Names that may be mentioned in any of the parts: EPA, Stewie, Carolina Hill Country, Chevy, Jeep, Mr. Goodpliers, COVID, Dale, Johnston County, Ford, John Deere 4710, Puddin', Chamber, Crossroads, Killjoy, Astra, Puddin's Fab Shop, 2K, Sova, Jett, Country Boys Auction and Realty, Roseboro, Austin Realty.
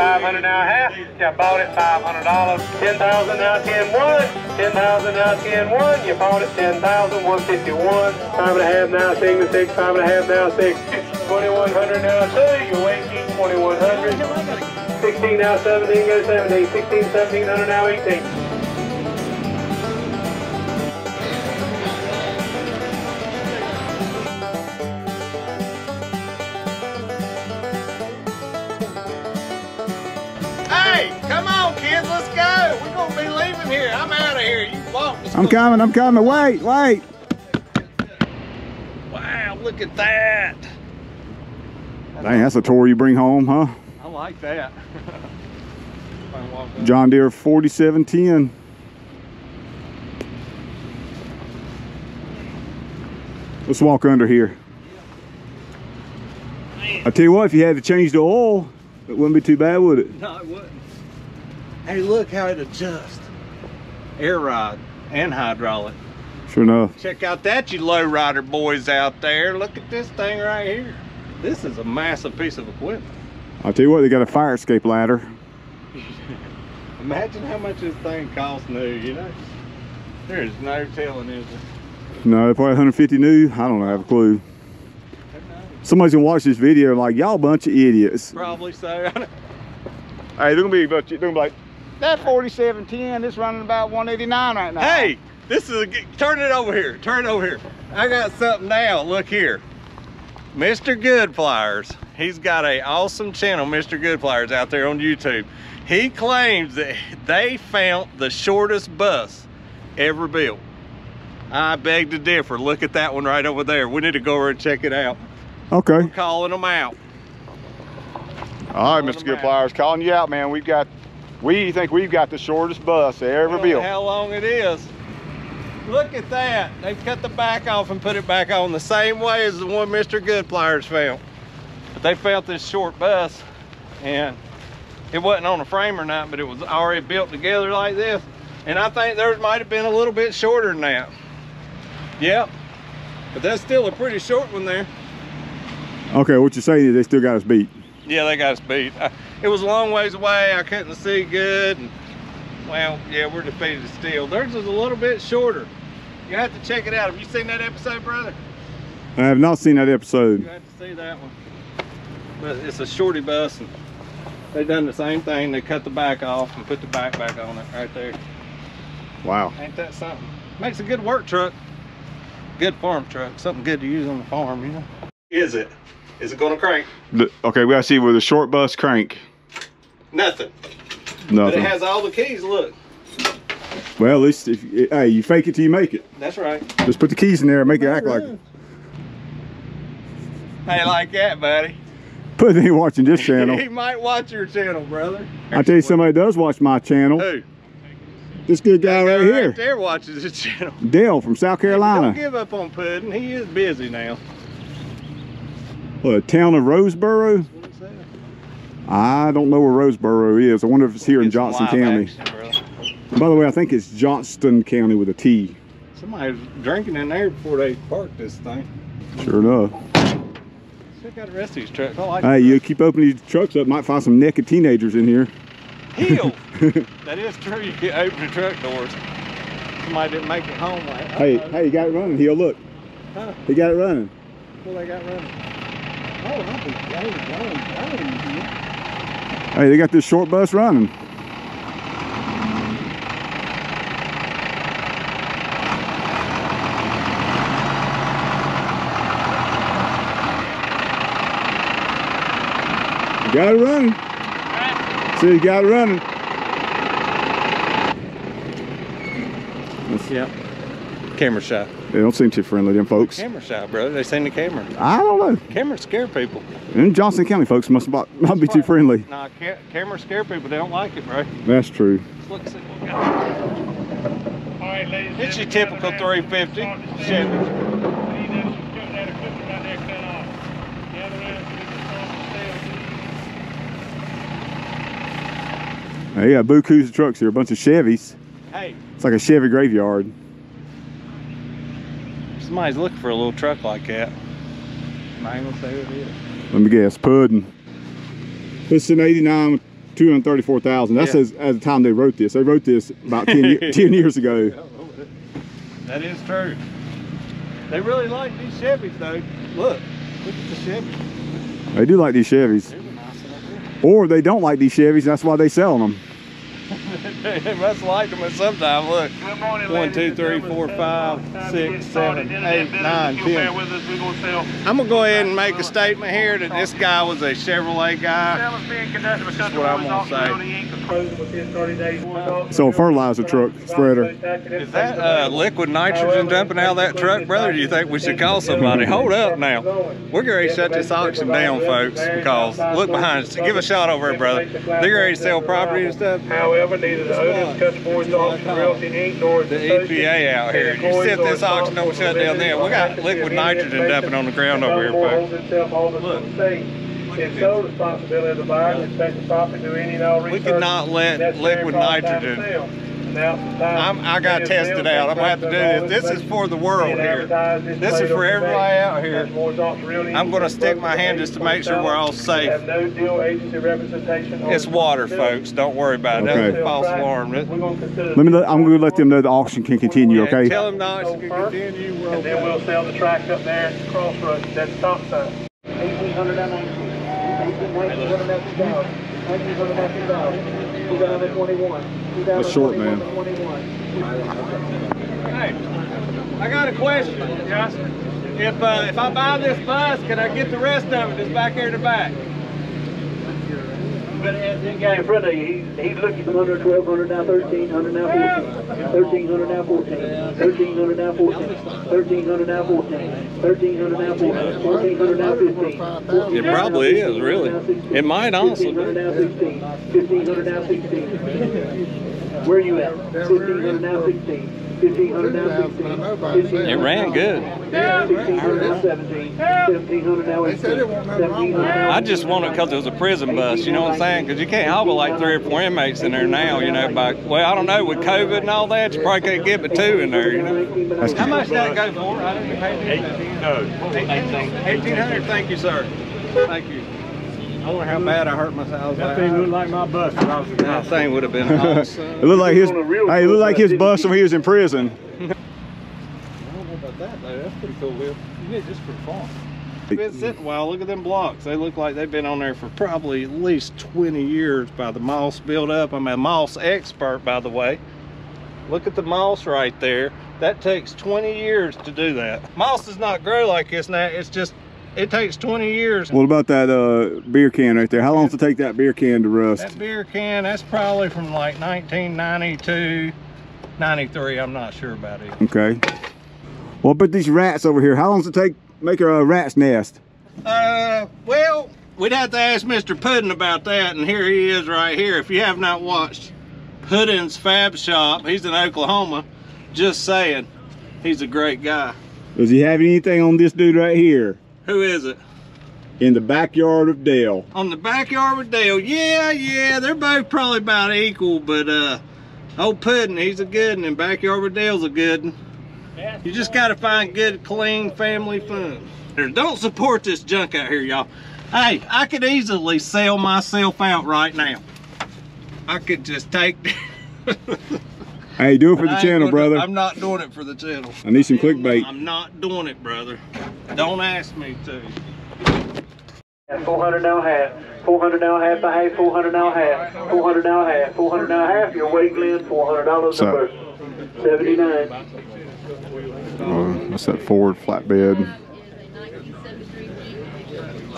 $500 now half. You bought it $500. 10,000 now 10-1. 10,000 now 10-1. You bought it 10,151. 5.5 now 6. 5.5 now 6. 2,100 now 2. Your weight keep 2,100. 16 now 17. Go 17. 16 1,700 now 18. Come on, kids, let's go. We're going to be leaving here. I'm out of here. You walked us. I'm coming. Wait. Wow, look at that. Dang, that's a tour you bring home, huh? I like that. John Deere 4710. Let's walk under here. Man. I tell you what, if you had to change the oil, it wouldn't be too bad, would it? No, it wouldn't. Hey, look how it adjusts. Air ride and hydraulic. Sure enough. Check out that, you lowrider boys out there. Look at this thing right here. This is a massive piece of equipment. I'll tell you what, they got a fire escape ladder. Imagine how much this thing costs new, you know? There is no telling, is there? No, probably 150 new. I don't know, I have a clue. Somebody's gonna watch this video like, y'all bunch of idiots. Probably so. Hey, they're gonna be like, that 4710 is running about 189 right now. Hey, this is a turn it over here. Turn it over here. I got something now. Look here. Mr. Goodpliers. He's got an awesome channel, Mr. Goodpliers, out there on YouTube. He claims that they found the shortest bus ever built. I beg to differ. Look at that one right over there. We need to go over and check it out. Okay. We're calling them out. All right, Mr. Goodpliers, calling you out, man. We think we've got the shortest bus ever built. How long it is. Look at that. They've cut the back off and put it back on the same way as the one Mr. Goodpliers found. But they found this short bus, and it wasn't on a frame or not, but it was already built together like this. And I think theirs might have been a little bit shorter than that. Yep. But that's still a pretty short one there. Okay, what you're saying is they still got us beat. Yeah, they got us beat. It was a long ways away. I couldn't see good. And, well, yeah, we're defeated still. Theirs is a little bit shorter. You have to check it out. Have you seen that episode, brother? I have not seen that episode. You have to see that one. But it's a shorty bus, and they done the same thing. They cut the back off and put the back back on it right there. Wow. Ain't that something? Makes a good work truck. Good farm truck. Something good to use on the farm, you know? Is it? Is it gonna crank? Okay, we gotta see with a short bus crank. Nothing. But it has all the keys, look. Well, at least, hey, you fake it till you make it. That's right. Just put the keys in there and make it act like it. Hey, like that, buddy. Put it in watching this channel. He might watch your channel, brother. I tell you, somebody does watch my channel. Who? This good guy right here. Right there watches his channel. Dale from South Carolina. Hey, don't give up on Puddin'. He is busy now. The town of Roseboro? I don't know where Roseboro is. I wonder if it's here in Johnston County. By the way, I think it's Johnston County with a T. Somebody's drinking in there before they parked this thing. Sure enough. Check out the rest of these trucks. I like hey, you keep opening these trucks up, might find some naked teenagers in here. Heel! That is true. You can open the truck doors. Somebody didn't make it home. Like, uh-oh. Hey, you got it running, Heel. Look. Huh? He got it running. Well, they got running. Hey, they got this short bus running. You got it running. See, you got it running. Yep. Camera shy. They don't seem too friendly, them folks. Camera shy, brother. They seen the camera. I don't know. Cameras scare people. And Johnston County folks must not be too friendly. Nah, cameras scare people. They don't like it, bro. That's true. Let's look, see what we got. All right, ladies. It's your typical 350 Chevy. They got bukus of trucks here, a bunch of Chevys. Hey. It's like a Chevy graveyard. Somebody's looking for a little truck like that. I ain't gonna say what it is. Let me guess, Puddin'. It's an 89 234,000. That's as the time they wrote this. They wrote this about 10 years ago. That is true. They really like these Chevys, though. Look at the Chevys. They do like these Chevys. They were nice up there. Or they don't like these Chevys, and that's why they sell them. They must like them at some time. Look. Good morning, ladies. 1, 2, 3, 4, 5, 6, 7, 8, 9, 10. I'm going to go ahead and make a statement here that this guy was a Chevrolet guy. That's what I'm going to say. So a fertilizer truck spreader. Is that liquid nitrogen dumping out of that truck, brother? Do you think we should call somebody? Hold up now. We're going to shut this auction down, folks, because look behind us. Give a shot over here, brother. They're going to sell property and stuff. However, neither the Otis, Country Boys, Austin Realty, Inc., nor the EPA out here. You set this auction, don't shut down there. We got liquid nitrogen dumping on the ground over here, folks. Look. It's sole responsibility of the buyer to take the property to any and all research. We cannot let liquid nitrogen. I got tested out. I'm going to have to do this. This is for the world here. This is for everybody out here. I'm going to stick my hand just to make sure we're all safe. It's water, folks. Don't worry about it. That's a false alarm. I'm going to let them know the auction can continue, okay? Tell them the auction can continue. And then we'll sell the track up there at the Crossroads. That's stop sign. That's short, man. Hey, I got a question. If I buy this bus, can I get the rest of it that's back here in the back? That guy in front of you, he's looking from 100, 1,200, now 1,300, now 1,400, 1,300, now 1,400, 1,300, now 1,400, 1,300, now 1,400, 1,300, now 1,400, 1,400, now 1,500. It probably is, really. It might also be. 1,500, now 16, 1,500, now 16. Where are you at? 1,500, now 16. It ran good. I just want it because it was a prison bus, you know what I'm saying? Because you can't hobble like 3 or 4 inmates in there now, you know. Well, I don't know, with COVID and all that, you probably can't get but 2 in there, you know. How much did that go for? I didn't pay $1,800. No. $1,800, thank you, sir. Thank you. I wonder how bad I hurt myself. That thing looked like my bus. That thing would have been awesome. It looked like his. Hey, it looked like his bus when he was in prison. I don't know about that though. That's pretty cool, Will. You did just for fun. It's been sitting a while. Look at them blocks. They look like they've been on there for probably at least 20 years by the moss buildup. I'm a moss expert, by the way. Look at the moss right there. That takes 20 years to do that. Moss does not grow like this now. It's just. It takes 20 years. What about that beer can right there? How long does it take that beer can to rust? That beer can, that's probably from like 1992, 93. I'm not sure about it. Okay. Well, but these rats over here, how long does it take to make a rat's nest? Well, we'd have to ask Mr. Puddin about that, and here he is right here. If you have not watched Puddin's Fab Shop, he's in Oklahoma, just saying, he's a great guy. Does he have anything on this dude right here? Who is it? In the backyard of Dale. On the backyard of Dale. Yeah. They're both probably about equal, but old Puddin, he's a good one, and backyard of Dale's a good one. You just gotta find good, clean family fun. Don't support this junk out here, y'all. Hey, I could easily sell myself out right now. I could just take. Hey, do it for the channel, brother. I'm not doing it for the channel. I need some clickbait. I'm not doing it, brother. Don't ask me to. 400 now half. 400 now half. I have 400 now half. 400 now half. 400 now half. Your weight, Glenn. $400 a person. 79. That's that Ford flatbed.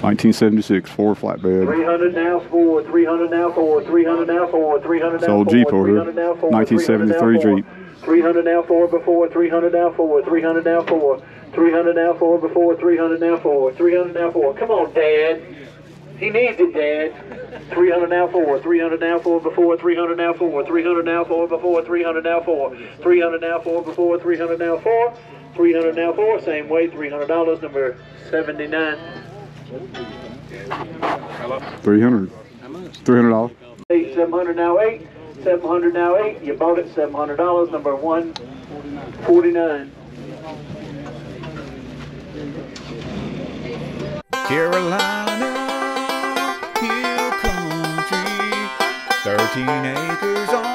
1976 Ford flatbed. 300 now Ford. 300 now Ford. 300 now Ford. 300 now Ford. It's old Jeep order. 1973 Jeep. 300 now Ford before. 300 now Ford. 300 now Ford. 300 now Ford before. 300 now Ford. 300 now Ford. Come on, Dad. He needs it, Dad. 300 now Ford. 300 now Ford before. 300 now Ford. 300 now Ford before. 300 now Ford. 300 now Ford before. 300 now Ford. 300 now Ford. Same way. $300. Number 79. $300. $300. 700 now 8. 700 now 8. You bought it. $700. Number 149. Carolina Hill Country. 13 acres on